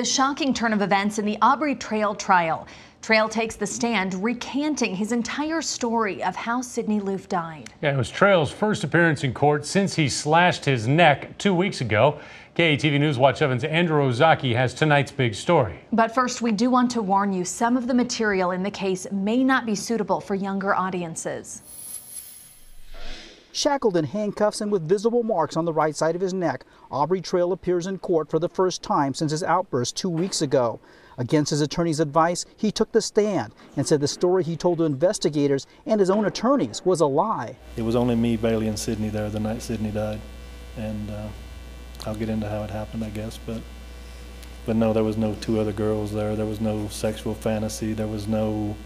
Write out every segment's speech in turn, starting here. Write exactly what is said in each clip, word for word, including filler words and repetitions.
The shocking turn of events in the Aubrey Trail trial. Trail takes the stand, recanting his entire story of how Sydney Loofe died. Yeah, it was Trail's first appearance in court since he slashed his neck two weeks ago. K E T V News Watch seven's Andrew Ozaki has tonight's big story. But first, we do want to warn you, some of the material in the case may not be suitable for younger audiences. Shackled in handcuffs and with visible marks on the right side of his neck, Aubrey Trail appears in court for the first time since his outburst two weeks ago. Against his attorney's advice, he took the stand and said the story he told to investigators and his own attorneys was a lie. It was only me, Bailey, and Sydney there the night Sydney died, and uh, I'll get into how it happened, I guess, but but no, there was no two other girls there. There was no sexual fantasy. There was no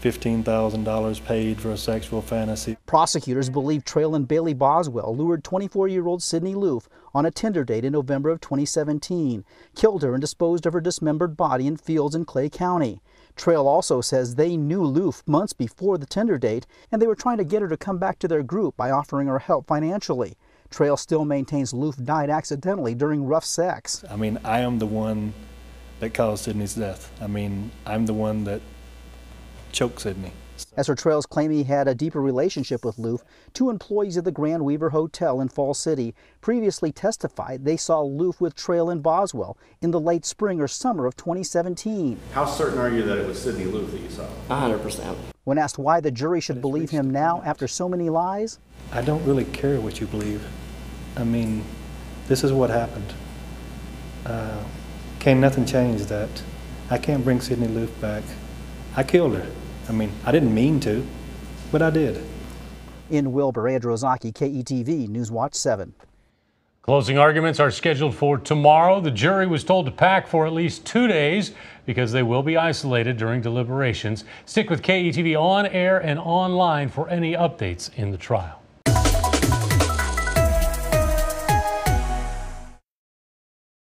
fifteen thousand dollars paid for a sexual fantasy. Prosecutors believe Trail and Bailey Boswell lured twenty-four-year-old Sydney Loofe on a Tinder date in November of twenty seventeen, killed her and disposed of her dismembered body in fields in Clay County. Trail also says they knew Loofe months before the Tinder date, and they were trying to get her to come back to their group by offering her help financially. Trail still maintains Loofe died accidentally during rough sex. I mean, I am the one that caused Sydney's death. I mean, I'm the one that choke Sydney. As for Trail's claim he had a deeper relationship with Loofe, two employees of the Grand Weaver Hotel in Fall City previously testified they saw Loofe with Trail and Boswell in the late spring or summer of twenty seventeen. How certain are you that it was Sydney Loofe that you saw? one hundred percent. When asked why the jury should believe him now after so many lies, I don't really care what you believe. I mean, this is what happened. Uh, can't nothing change that. I can't bring Sydney Loofe back. I killed her. I mean, I didn't mean to, but I did. In Wilbur, Andrew Ozaki, K E T V News Watch seven. Closing arguments are scheduled for tomorrow. The jury was told to pack for at least two days because they will be isolated during deliberations. Stick with K E T V on air and online for any updates in the trial.